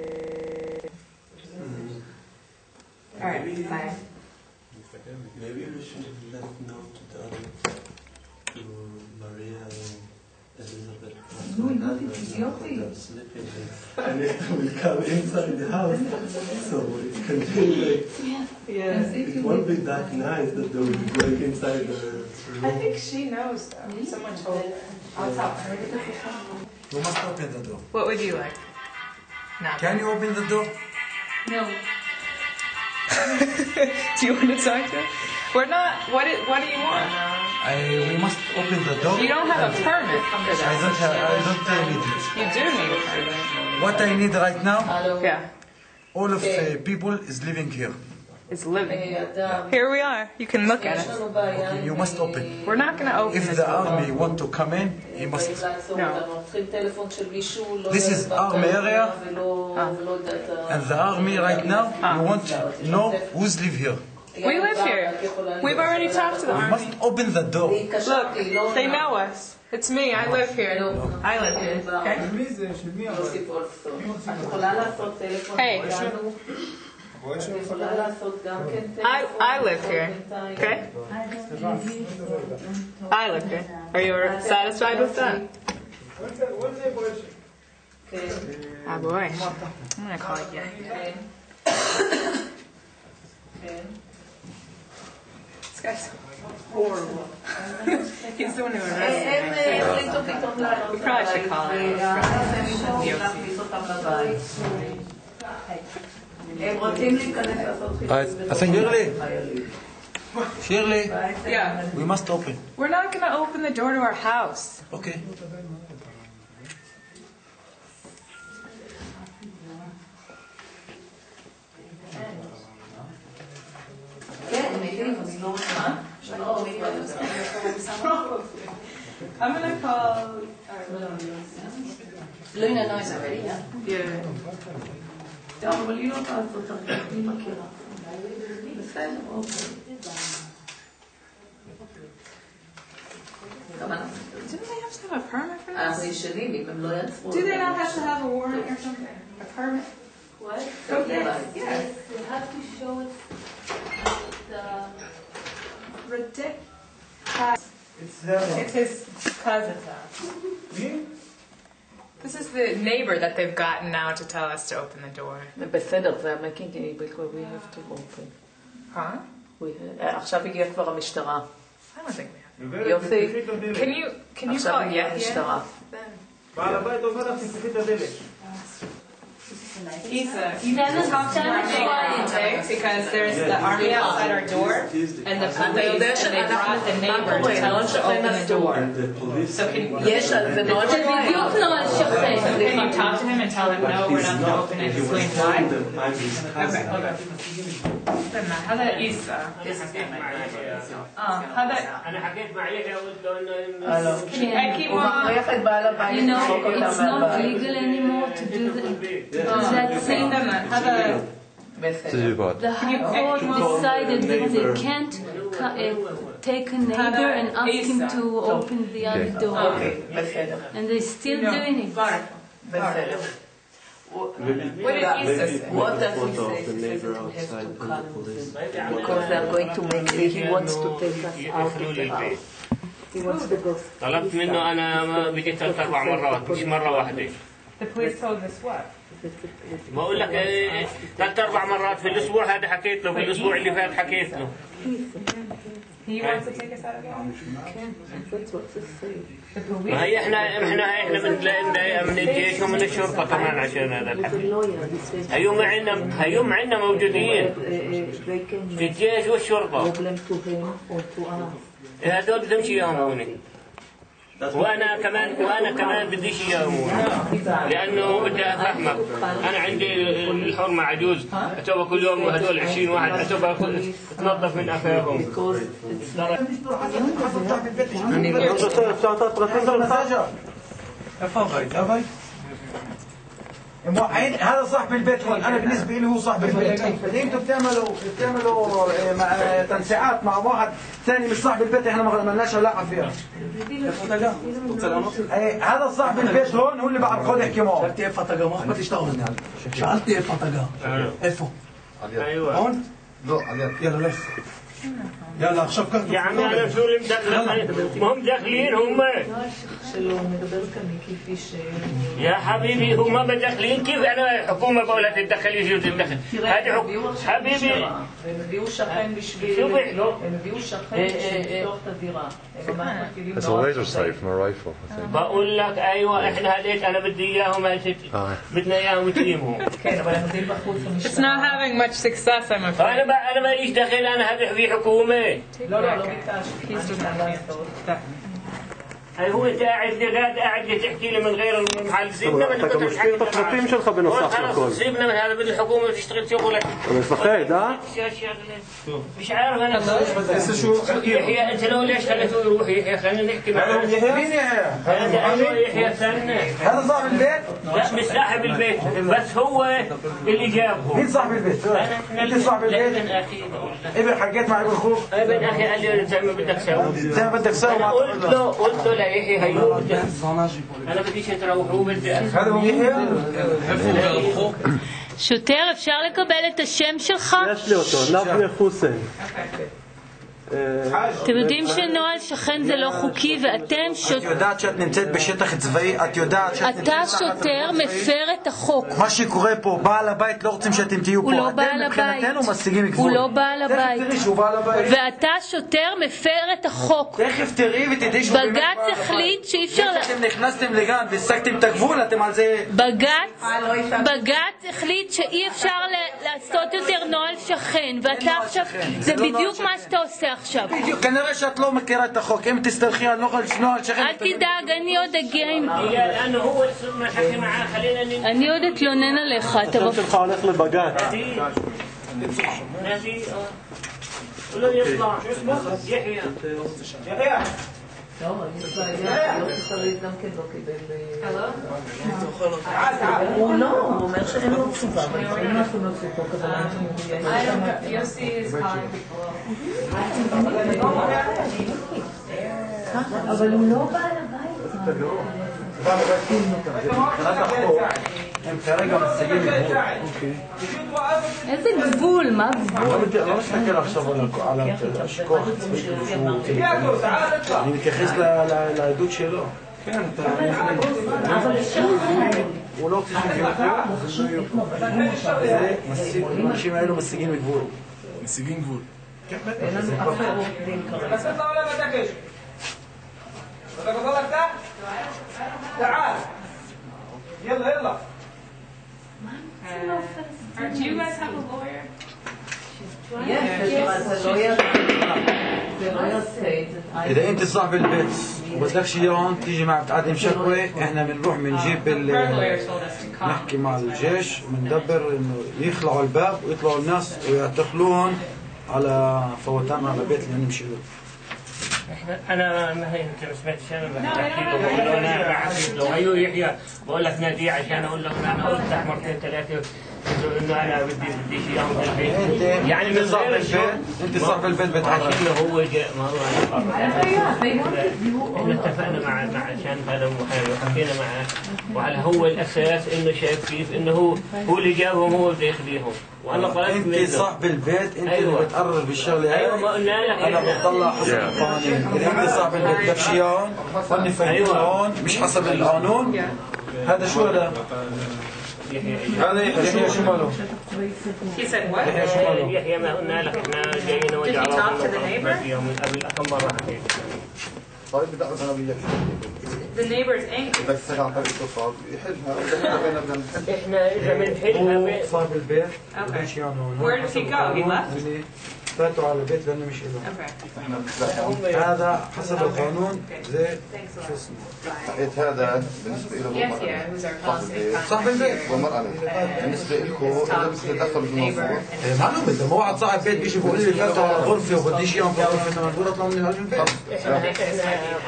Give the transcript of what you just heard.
Alright, bye. Maybe we should have left note to the other, to Maria and Elizabeth. We'll slipping and it will come inside the house, so it can feel like it won't be that nice that they will be going inside the room. I think she knows though. It's so much older. I'll talk to her. You must open the door. What would you like? No. Can you open the door? No. Do you want to talk to her? We're not. What do you want? We must open the door. You don't have a permit for that. I don't need it. You do need a permit. What I need right now? Yeah. All of the people is living here. It's living. Here we are. You can look at it. Okay, you must open. We're not going to open. If the army want to come in, he must. No. This is army area, and the army right now. You want to know who's live here? We live here. We've already talked to the army. You must open the door. Look, they know us. It's me. I live here. I live here. Okay. Hey. I live here, okay? I live here. Are you satisfied with that? Ah, boy. I'm going to call it gay. This guy's horrible. He's the one who arrested me. We probably should call it. I think Shirley, yeah, we must open. We're not going to open the door to our house. Okay. I'm going to call Luna knows already, yeah? Yeah. אבל היא לא תעז אותה, היא מכירה. בסדר, אוקיי. Didn't they have to have a permit for this? Do they not have to have a warrant or something? A permit? What? Okay, yes. You have to show us the... Ridiculous. It's his cousin's house. Me? This is the neighbor that they've gotten now to tell us to open the door. They're making it because we have to open. Huh? We have. Now we have the המשטרה. I don't think we have. Yofi, can you call it? Yeah. Isa, you guys talk to him because there's the army outside our door and the police, and they brought the neighbor to tell us to open the door. So can you talk to him and tell him no, we're not going to open it? Explain why. Okay. هذا Isa. You know, it's not legal anymore to do that. The High Court decided that they can't take a neighbor and ask him to open the other door. And they're still doing it. What did Isa say? What does he say? He says that we have to come because they are going to make it. He wants to take us out of the house. He wants to go. طلبت منه أنا بيجي ثلاث أربع مرات مش مرة واحدة. The police told us what? ما أقول لك ثلاث أربع مرات في الأسبوع هذا حكيت له في الأسبوع اللي فات حكيت له. ما هي إحنا من الجيش ومن الشرطة كمان عشان هذا الحكي. هيوم عنا موجودين في الجيش والشرطة. هذول بدهم شي يهموني. وأنا كمان بديش يومون لأنه بدي أفهمك أنا عندي الحرمة عجوز أتوقع كل يوم وهدول 20 واحد أتوقع أتنظف من أفاهم هذا صاحب البيت هون، انا بالنسبه لي هو صاحب البيت. انتم بتعملوا مع تنسيقات مع واحد ثاني مش صاحب البيت، احنا ما لناش علاقه فيها. هذا صاحب البيت هون هو اللي بعد خد يحكي معه. شفتي ايه فطقه؟ ما بتشتغل يعني. شعلتي ايه فطقه؟ ايفو. ايوه. هون؟ لا عليك. يلا لف. يلا شوف كفر يا عمي، انا شو اللي مدخلين؟ ما هم داخلين هم يا حبيبي، هم مدخلين. كيف انا الحكومه بقول لها تتدخل يجي تتدخل؟ هذه حبيبي بقول لك ايوه احنا هذيك انا بدي اياهم، بدنا اياهم تجيبهم. It's not having much success I'm afraid. انا ماليش دخل، انا هذه في حكومة. لا هو قاعد تحكي لي من غير المحل. سيبنا من هذا، بدي الحكومة تشتغل شغلك. مش عارف انا شو يحيى. انت لو ليش خليته يروح يحيى؟ خلينا نحكي معه. يحيى استنى، هذا صاحب البيت؟ لا مش صاحب البيت، بس هو اللي جابه. مين صاحب البيت؟ انت صاحب البيت؟ ابن حكيت مع ابن اخوك؟ ابن اخي قال لي زي ما بدك تسوي، زي ما بدك تسوي. قلت له يحيى هيو انا بديش تروحوا، بدي هذا هو يحيى. שוטר, אפשר לקבל את השם שלך? יש לי אותו, נבנה חוסיין. אתם יודעים שנוהל שכן זה לא חוקי, ואתם שוטר. את יודעת שאת נמצאת בשטח צבאי, את יודעת שאת נמצאת. אתה שוטר מפר את החוק. מה שקורה פה, בעל הבית לא רוצים שאתם תהיו פה. הוא לא בעל הבית. הוא לא בעל הבית. ואתה שוטר מפר את החוק. תכף תראי ותדעי שהוא באמת בעל הבית. בג"ץ החליט שאי אפשר. כשאתם נכנסתם לגן והסגתם את הגבול, אתם על זה. בג"ץ החליט שאי אפשר לעשות יותר נוהל שכן, ואתה עכשיו זה בדיוק מה שאתה עושה. כנראה שאת לא מכירה את החוק. אם תסתרחי על נוהל שכן, אל תדאג, אני עוד אגיע. אני עוד אתלונן עליך. השם שלך הולך לבג"ץ. לא יצא יחיה. הוא לא, הוא אומר שאין לו תשובה. אבל הוא לא בעל הבית. איזה גבול, מה גבול? אני לא מסתכל עכשיו על השכוח הצבאי שהוא... אני מתייחס לעדות שלו. כן, אתה... הוא לא רוצה שגיעו גבול. האנשים האלו משיגים גבול. משיגים גבול. אין לנו אחר עובדים כרגע. לצאת לעולם הדקש. אתה גבול אתה? תעל. יאללה, יאללה. Do you guys have a lawyer? Yes, she has a lawyer. The lawyer said that I. إذا أنت صاحب البيت وبدك شي هون تيجي مع بتقدم شكوى، إحنا بنروح بنجيب نحكي مع الجيش، بندبر إنه يخلعوا الباب ويطلعوا الناس ويعتقلوهم على فوتان على البيت اللي نمشي له. أنا ما هي يمكن سمعت شيء ما بحكي له، أنا بحكي له أيوه يحيى بقول لك ناديه عشان أقول لك أنا قلت مرتين ثلاثة إنه أنا بدي شيء يوم بالبيت، يعني من صاحب البيت. أنت صاحب البيت بتحكي له هو جاء ما هو اتفقنا مع عشان هذا المحامي وحكينا معه وعلى هو الأساس إنه شايف كيف إنه هو اللي جابهم، هو اللي يخليهم. وأنا طلعت منه أنت صاحب البيت، أنت اللي بتقرر بالشغلة هاي. أيوه ما قلنا لك أنا بطلع حسب القوانين. إذا أنت صاحب البيت بدك شيء هون خلني فهمت هون مش حسب القانون. هذا شو هذا؟ يحيى شو ماله؟ يحيى شو ماله؟ يحيى ما قلنا لك احنا جايين نوجع راسنا قبل كم مرة حكيت. طيب بدي اعرف انا وياك The neighbor's angry. بدك تصير عن طريق اتصال يحلها، احنا اذا بنحلها صاحب البيت بده شيء يعملوا. Where did he go? He left. فاتوا على البيت لانه مش إله. هذا حسب القانون زي شو اسمه؟ هذا بالنسبه له صاحب البيت والمراه بالنسبه لكم تاثر بالموضوع. معلوم بده مو واحد صاحب بيت بيجي بيقول لي فاتوا على غرفه وبدي شيء عم بقول له اطلع من هالبيت.